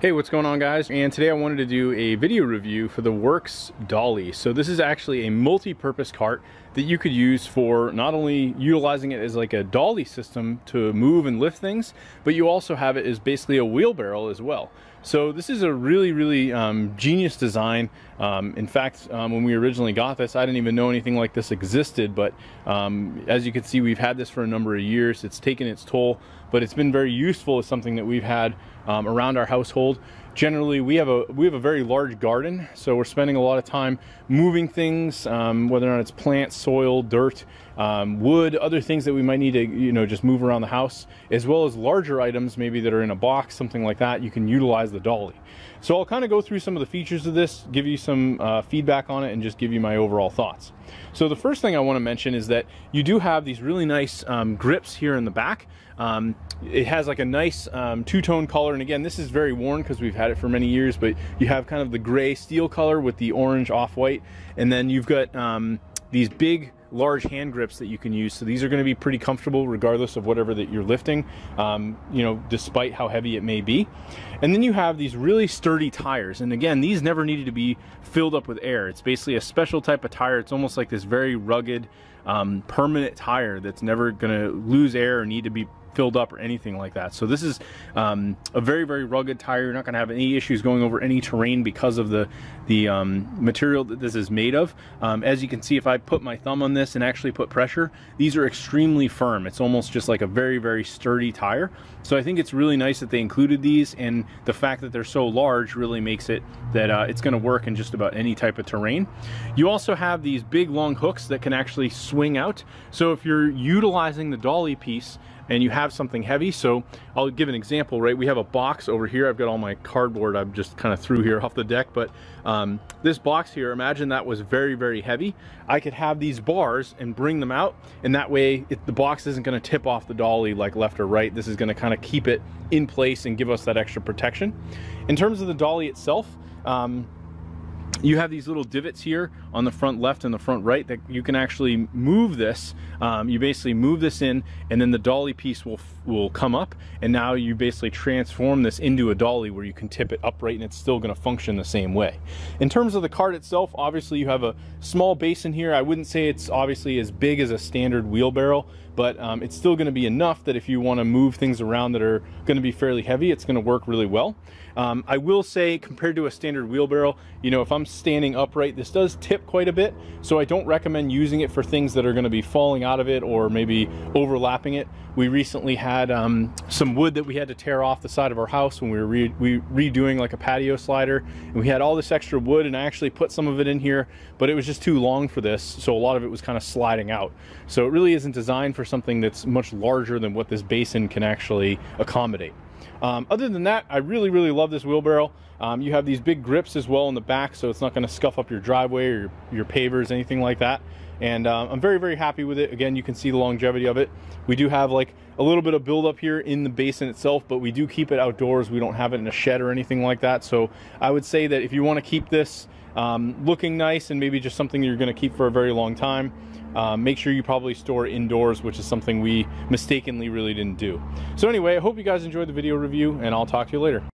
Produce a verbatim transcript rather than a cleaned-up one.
Hey, what's going on, guys? And today I wanted to do a video review for the WORX dolly. So this is actually a multi-purpose cart that you could use for not only utilizing it as like a dolly system to move and lift things, but you also have it as basically a wheelbarrow as well. So this is a really, really um, genius design. Um, in fact, um, when we originally got this, I didn't even know anything like this existed, but um, as you can see, we've had this for a number of years. It's taken its toll, but it's been very useful as something that we've had Um, around our household. Generally, we have a we have a very large garden, so we're spending a lot of time moving things, um, whether or not it's plants, soil, dirt, um, wood, other things that we might need to, you know, just move around the house, as well as larger items maybe that are in a box, something like that. You can utilize the dolly. So I'll kind of go through some of the features of this, give you some uh, feedback on it, and just give you my overall thoughts. So the first thing I want to mention is that you do have these really nice um, grips here in the back. Um, it has like a nice um, two-tone color, and again, this is very worn because we've had it for many years, but you have kind of the gray steel color with the orange off-white, and then you've got um, these big large hand grips that you can use. So these are going to be pretty comfortable regardless of whatever that you're lifting, um, you know, despite how heavy it may be. And then you have these really sturdy tires, and again, these never needed to be filled up with air. It's basically a special type of tire. It's almost like this very rugged um, permanent tire that's never going to lose air or need to be filled up or anything like that. So this is um, a very, very rugged tire. You're not going to have any issues going over any terrain because of the the um, material that this is made of. Um, as you can see, if I put my thumb on this and actually put pressure, these are extremely firm. It's almost just like a very, very sturdy tire. So I think it's really nice that they included these, and the fact that they're so large really makes it that uh, it's going to work in just about any type of terrain. You also have these big long hooks that can actually swing out. So if you're utilizing the dolly piece and you have something heavy, so I'll give an example, right? We have a box over here. I've got all my cardboard I've just kind of threw here off the deck, but um, this box here, imagine that was very, very heavy. I could have these bars and bring them out, and that way it, the box isn't gonna tip off the dolly like left or right. This is gonna kind of keep it in place and give us that extra protection. In terms of the dolly itself, um, you have these little divots here on the front left and the front right that you can actually move this. Um, you basically move this in, and then the dolly piece will will come up, and now you basically transform this into a dolly where you can tip it upright and it's still going to function the same way. In terms of the cart itself, obviously you have a small basin here. I wouldn't say it's obviously as big as a standard wheelbarrow, but um, it's still going to be enough that if you want to move things around that are going to be fairly heavy, it's going to work really well. Um, I will say, compared to a standard wheelbarrow, you know, if I'm standing upright, this does tip quite a bit, so I don't recommend using it for things that are going to be falling out of it or maybe overlapping it. We recently had um, some wood that we had to tear off the side of our house when we were re we redoing like a patio slider, and we had all this extra wood, and I actually put some of it in here, but it was just too long for this, so a lot of it was kind of sliding out. So it really isn't designed for something that's much larger than what this basin can actually accommodate. Um, other than that, I really, really love this wheelbarrow. Um, you have these big grips as well in the back, so it's not going to scuff up your driveway or your, your pavers, anything like that. And um, I'm very, very happy with it. Again, you can see the longevity of it. We do have like a little bit of buildup here in the basin itself, but we do keep it outdoors. We don't have it in a shed or anything like that. So I would say that if you want to keep this um, looking nice and maybe just something you're going to keep for a very long time, Uh, make sure you probably store indoors, which is something we mistakenly really didn't do. So anyway, I hope you guys enjoyed the video review, and I'll talk to you later.